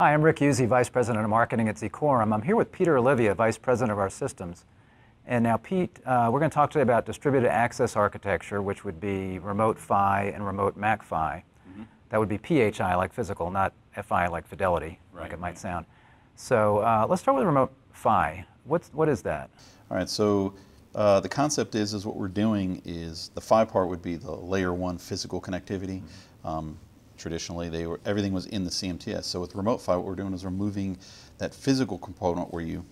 Hi, I'm Rick Uzi, Vice President of Marketing at ZCorum. I'm here with Peter Olivia, Vice President of our systems. And now, Pete, we're going to talk today about distributed access architecture, which would be remote PHY and remote MAC PHY. Mm-hmm. That would be PHI, like physical, not FI, like fidelity, right, like it might sound. So let's start with remote PHY. What is that? All right, so the concept is what we're doing is the PHY part would be the layer one physical connectivity. Mm-hmm. Traditionally, everything was in the CMTS. So with remote PHY, what we're doing is we're moving that physical component where you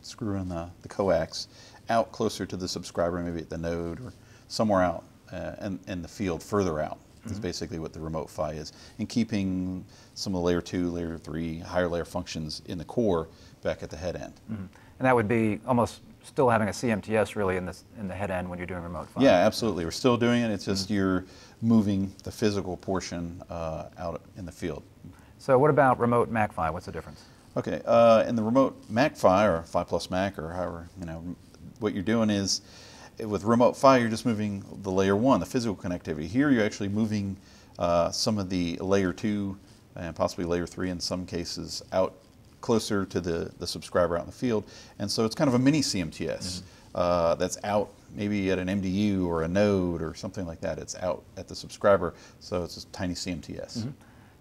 screw in the coax out closer to the subscriber, maybe at the node or somewhere out in the field further out. Mm-hmm. Is basically what the remote PHY is, and keeping some of the layer two, layer three, higher layer functions in the core back at the head end. Mm-hmm. And that would be almost still having a CMTS really in the head end when you're doing remote PHY. Yeah, absolutely. We're still doing it. It's just you're moving the physical portion out in the field. So what about remote MAC PHY? What's the difference? Okay, in the remote MAC PHY or PHY plus MAC or however, what you're doing is with remote PHY, you're just moving the layer one, the physical connectivity. Here you're actually moving some of the layer two and possibly layer three in some cases out closer to the subscriber out in the field. And so it's kind of a mini CMTS. Mm-hmm. That's out maybe at an MDU or a node or something like that. It's out at the subscriber, so it's a tiny CMTS. Mm-hmm.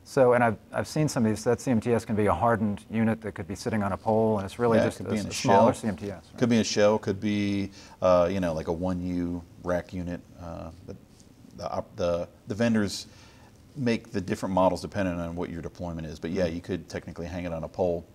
So, and I've seen some of these, that CMTS can be a hardened unit that could be sitting on a pole, and it's really just a smaller CMTS. Right? Could be a shell, could be, like a 1U rack unit. But the vendors make the different models depending on what your deployment is. But yeah, you could technically hang it on a pole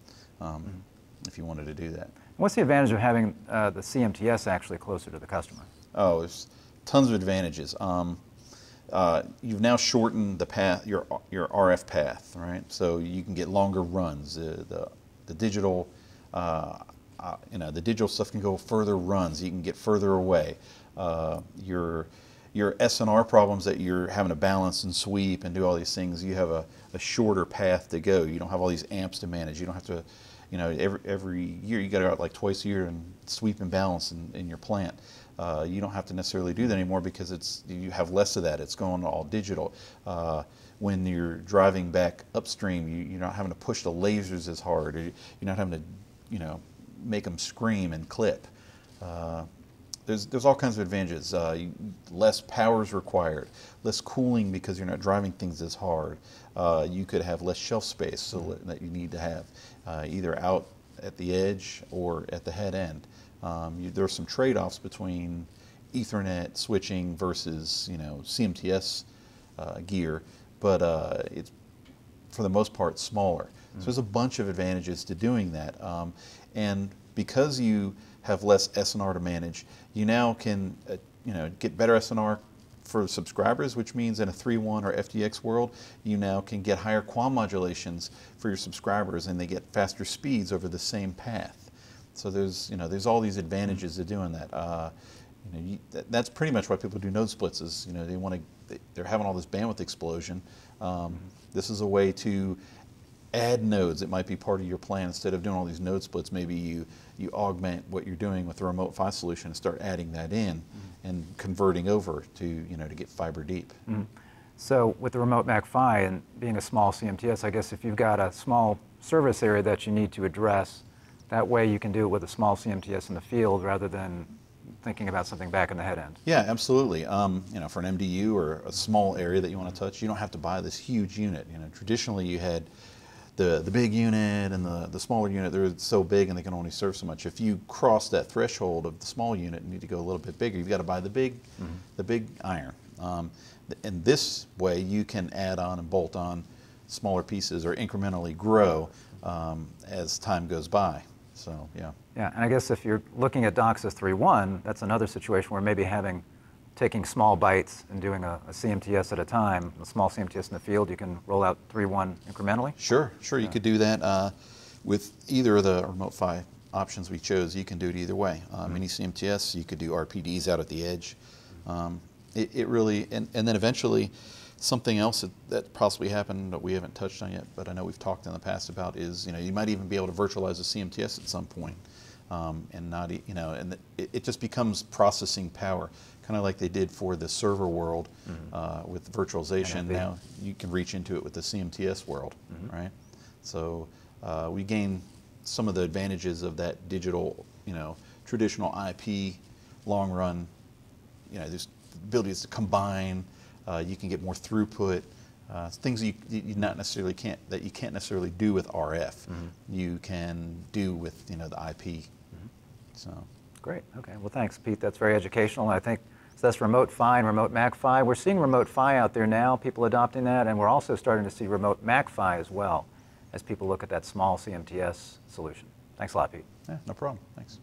if you wanted to do that. What's the advantage of having the CMTS actually closer to the customer? Oh, there's tons of advantages. You've now shortened the path, your RF path, right? So you can get longer runs. The digital, the digital stuff can go further runs. You can get further away. Your SNR problems that you're having to balance and sweep and do all these things. You have a shorter path to go. You don't have all these amps to manage. You don't have to, every year you got to go out like twice a year and sweep and balance in your plant. You don't have to necessarily do that anymore because you have less of that. It's going all digital. When you're driving back upstream, you're not having to push the lasers as hard. Or you're not having to, make them scream and clip. There's all kinds of advantages. Less power is required, less cooling because you're not driving things as hard. You could have less shelf space that you need to have either out at the edge or at the head end. There are some trade-offs between Ethernet switching versus CMTS gear, but it's for the most part smaller. Mm-hmm. So there's a bunch of advantages to doing that, and because you have less SNR to manage, you now can get better SNR for subscribers, which means in a 3.1 or FTX world, you now can get higher QAM modulations for your subscribers, and they get faster speeds over the same path. So there's all these advantages to doing that. That's pretty much why people do node splits is, they're having all this bandwidth explosion. This is a way to add nodes. It might be part of your plan. Instead of doing all these node splits, maybe you augment what you're doing with the remote PHY solution and start adding that in and converting over to get fiber deep. Mm-hmm. So with the remote MAC PHY and being a small CMTS, I guess if you've got a small service area that you need to address, that way you can do it with a small CMTS in the field rather than thinking about something back in the head end. Yeah, absolutely. For an MDU or a small area that you want to touch, you don't have to buy this huge unit. Traditionally you had the big unit and the smaller unit. They're so big and they can only serve so much. If you cross that threshold of the small unit and need to go a little bit bigger, you've got to buy the big iron. And this way you can add on and bolt on smaller pieces or incrementally grow as time goes by. So, yeah. Yeah, and I guess if you're looking at DOCSIS 3.1, that's another situation where maybe taking small bites and doing a CMTS at a time, a small CMTS in the field, you can roll out 3.1 incrementally? Sure, you could do that with either of the remote PHY options we chose. You can do it either way. Mini CMTS, you could do RPDs out at the edge. It really, and then eventually, something else that possibly happened that we haven't touched on yet, but I know we've talked in the past about is, you might even be able to virtualize a CMTS at some point, and not, and it just becomes processing power, kind of like they did for the server world with virtualization. Now you can reach into it with the CMTS world, right? So we gain some of the advantages of that digital, traditional IP long run. There's abilities to combine. You can get more throughput. Things that you can't necessarily do with RF. Mm-hmm. You can do with the IP. Mm-hmm. So great. Okay. Well, thanks, Pete. That's very educational. I think so. That's Remote PHY and Remote MAC PHY. We're seeing Remote PHY out there now. People adopting that, and we're also starting to see Remote MAC PHY as well, as people look at that small CMTS solution. Thanks a lot, Pete. Yeah, no problem. Thanks.